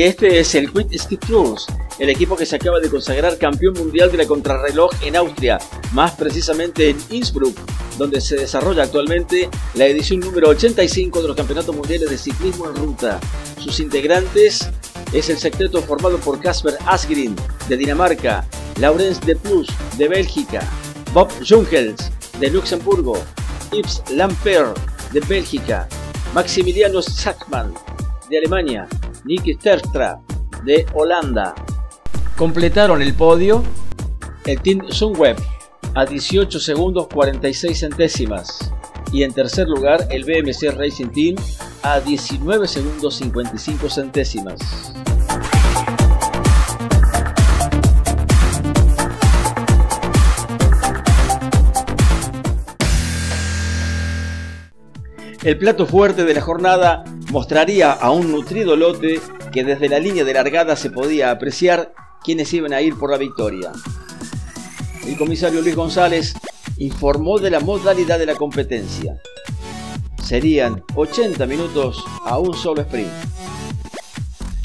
y este es el Quick-Step Floors, el equipo que se acaba de consagrar campeón mundial de la contrarreloj en Austria, más precisamente en Innsbruck, donde se desarrolla actualmente la edición número 85 de los Campeonatos Mundiales de Ciclismo en Ruta. Sus integrantes es el sexteto formado por Kasper Asgreen, de Dinamarca, Laurens De Plus, de Bélgica, Bob Jungels, de Luxemburgo, Yves Lampaert, de Bélgica, Maximiliano Schachmann, de Alemania, Nicky Terstra, de Holanda. Completaron el podio el Team Sunweb a 18 segundos 46 centésimas y en tercer lugar el BMC Racing Team a 19 segundos 55 centésimas. El plato fuerte de la jornada mostraría a un nutrido lote que desde la línea de largada se podía apreciar quienes iban a ir por la victoria. El comisario Luis González informó de la modalidad de la competencia. Serían 80 minutos a un solo sprint.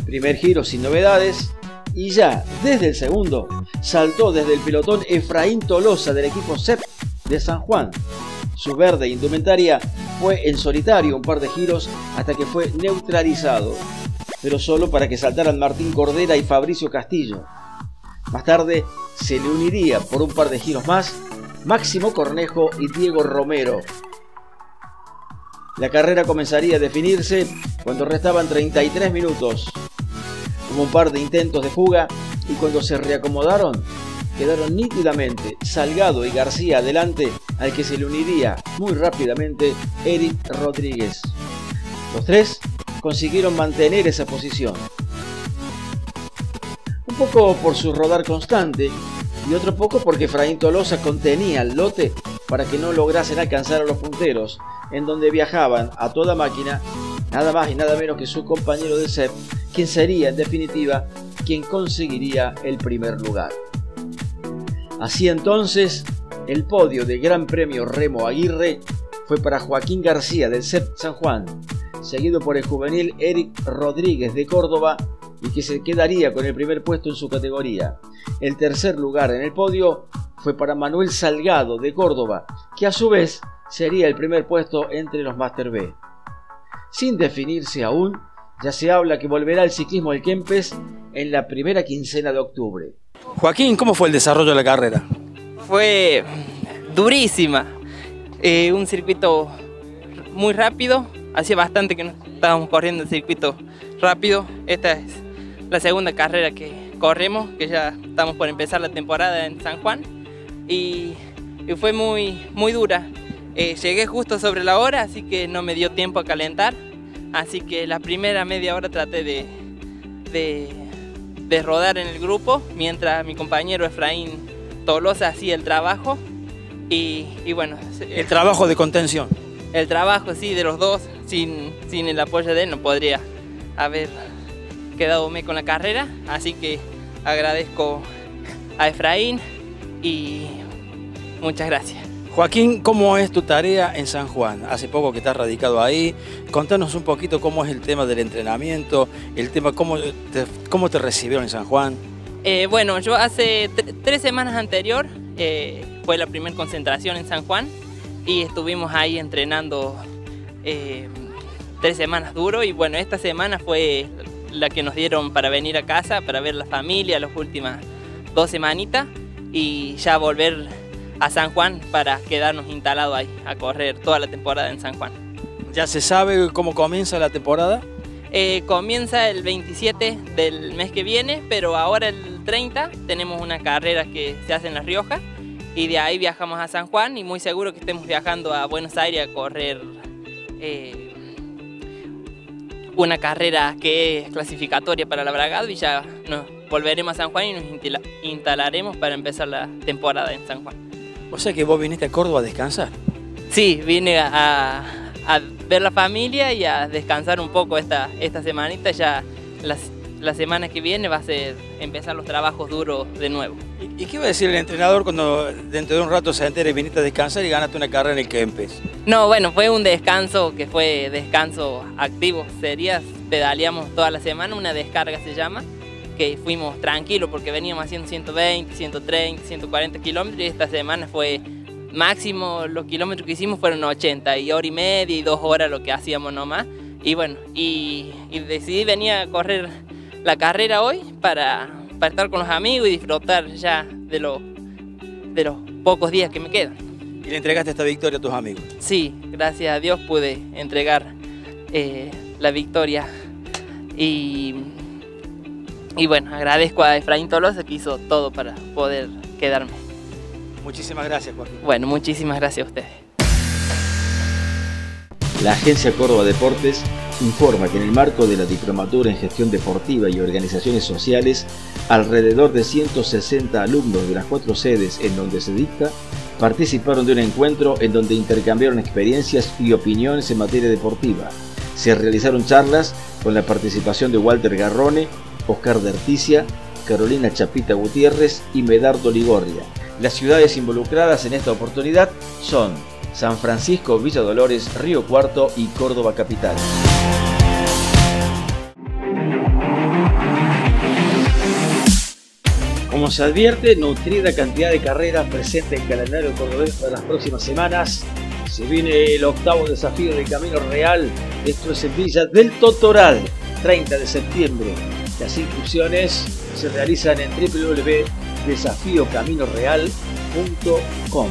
Primer giro sin novedades y ya desde el segundo saltó desde el pelotón Efraín Tolosa del equipo SEP de San Juan. Su verde indumentaria fue en solitario un par de giros hasta que fue neutralizado, pero solo para que saltaran Martín Cordera y Fabricio Castillo. Más tarde se le uniría por un par de giros más Máximo Cornejo y Diego Romero. La carrera comenzaría a definirse cuando restaban 33 minutos. Hubo un par de intentos de fuga y cuando se reacomodaron quedaron nítidamente Salgado y García adelante, al que se le uniría muy rápidamente Eric Rodríguez. Los tres consiguieron mantener esa posición, un poco por su rodar constante y otro poco porque Efraín Tolosa contenía el lote para que no lograsen alcanzar a los punteros, en donde viajaban a toda máquina nada más y nada menos que su compañero de CEP, quien sería en definitiva quien conseguiría el primer lugar. Así entonces, el podio del Gran Premio Remo Aguirre fue para Joaquín García del CEP San Juan, seguido por el juvenil Eric Rodríguez de Córdoba, y que se quedaría con el primer puesto en su categoría. El tercer lugar en el podio fue para Manuel Salgado de Córdoba, que a su vez sería el primer puesto entre los Master B. Sin definirse aún, ya se habla que volverá el ciclismo al Kempes en la primera quincena de octubre. Joaquín, ¿cómo fue el desarrollo de la carrera? Fue durísima, un circuito muy rápido, hacía bastante que no estábamos corriendo el circuito rápido. Esta es la segunda carrera que corremos, que ya estamos por empezar la temporada en San Juan, y fue muy dura. Llegué justo sobre la hora, así que no me dio tiempo a calentar, así que la primera media hora traté de rodar en el grupo, mientras mi compañero Efraín Tolosa hacía el trabajo y bueno... El trabajo de contención. El trabajo, sí, de los dos. Sin el apoyo de él no podría haber quedado con la carrera, así que agradezco a Efraín y muchas gracias. Joaquín, ¿cómo es tu tarea en San Juan? Hace poco que estás radicado ahí. Contanos un poquito cómo es el tema del entrenamiento, el tema cómo te recibieron en San Juan. Bueno, yo hace tres semanas anterior fue la primera concentración en San Juan y estuvimos ahí entrenando 3 semanas duro, y bueno, esta semana fue la que nos dieron para venir a casa, para ver la familia las últimas 2 semanitas y ya volver a San Juan para quedarnos instalados ahí a correr toda la temporada en San Juan. ¿Ya se sabe cómo comienza la temporada? Comienza el 27 del mes que viene, pero ahora el 30 tenemos una carrera que se hace en La Rioja y de ahí viajamos a San Juan y muy seguro que estemos viajando a Buenos Aires a correr una carrera que es clasificatoria para la Bragado y ya nos volveremos a San Juan y nos instalaremos para empezar la temporada en San Juan. O sea que vos viniste a Córdoba a descansar. Sí, vine a ver la familia y a descansar un poco esta semanita. Ya la, la semana que viene va a ser empezar los trabajos duros de nuevo. ¿Y qué va a decir el entrenador cuando dentro de un rato se entere, viniste a descansar y ganaste una carrera en el Kempes? No, bueno, fue un descanso que fue descanso activo. Serías, pedaleamos toda la semana, una descarga se llama, que fuimos tranquilos porque veníamos haciendo 120, 130, 140 kilómetros y esta semana fue máximo, los kilómetros que hicimos fueron 80 y hora y media y 2 horas lo que hacíamos nomás. Y bueno, y decidí venir a correr la carrera hoy para estar con los amigos y disfrutar ya de los pocos días que me quedan. ¿Y le entregaste esta victoria a tus amigos? Sí, gracias a Dios pude entregar la victoria. Y bueno, agradezco a Efraín Tolosa que hizo todo para poder quedarme. Muchísimas gracias, Joaquín. Bueno, muchísimas gracias a ustedes. La Agencia Córdoba Deportes informa que en el marco de la Diplomatura en Gestión Deportiva y Organizaciones Sociales, alrededor de 160 alumnos de las 4 sedes en donde se dicta, participaron de un encuentro en donde intercambiaron experiencias y opiniones en materia deportiva. Se realizaron charlas con la participación de Walter Garrone, Oscar de Articia, Carolina Chapita Gutiérrez y Medardo Ligorria. Las ciudades involucradas en esta oportunidad son San Francisco, Villa Dolores, Río Cuarto y Córdoba Capital. Como se advierte, nutrida cantidad de carreras presente en el calendario cordobés para las próximas semanas. Se viene el octavo desafío del Camino Real, esto es en Villa del Totoral, 30 de septiembre. Las inscripciones se realizan en www.desafiocaminoreal.com.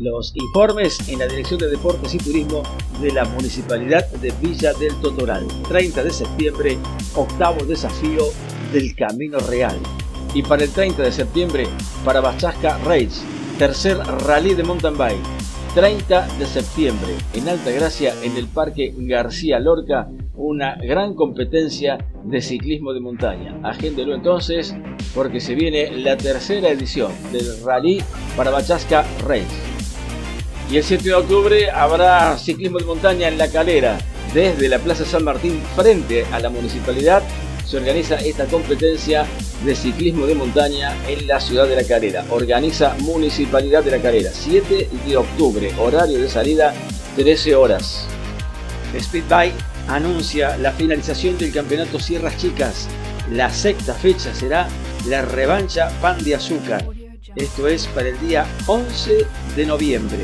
Los informes en la Dirección de Deportes y Turismo de la Municipalidad de Villa del Totoral. 30 de septiembre, octavo desafío del Camino Real. Y para el 30 de septiembre, Paravachasca Race, tercer rally de mountain bike. 30 de septiembre, en Altagracia, en el Parque García Lorca, una gran competencia de ciclismo de montaña. Agéndelo entonces, porque se viene la tercera edición del rally Paravachasca Race. Y el 7 de octubre habrá ciclismo de montaña en La Calera. Desde la Plaza San Martín, frente a la Municipalidad, se organiza esta competencia de ciclismo de montaña en la ciudad de La Calera. Organiza Municipalidad de La Calera. 7 de octubre, horario de salida, 13 horas. Speedbike anuncia la finalización del campeonato Sierras Chicas. La sexta fecha será la revancha Pan de Azúcar. Esto es para el día 11 de noviembre.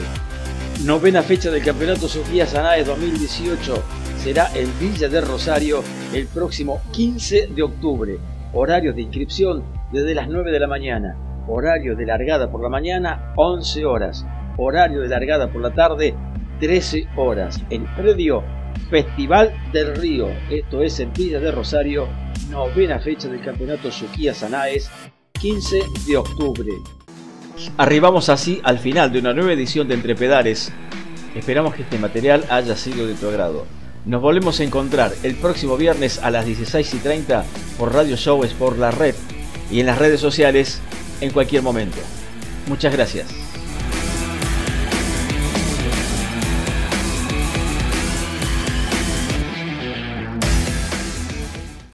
Novena fecha del campeonato Suquía Zanaes 2018 será en Villa de Rosario el próximo 15 de octubre. Horarios de inscripción desde las 9 de la mañana. Horario de largada por la mañana, 11 horas. Horario de largada por la tarde, 13 horas. El predio Festival del Río. Esto es en Villa de Rosario, novena fecha del campeonato Suquía Zanaes, 15 de octubre. Arribamos así al final de una nueva edición de Entre Pedales. Esperamos que este material haya sido de tu agrado. Nos volvemos a encontrar el próximo viernes a las 16:30 por Radio Show por la red y en las redes sociales en cualquier momento. Muchas gracias.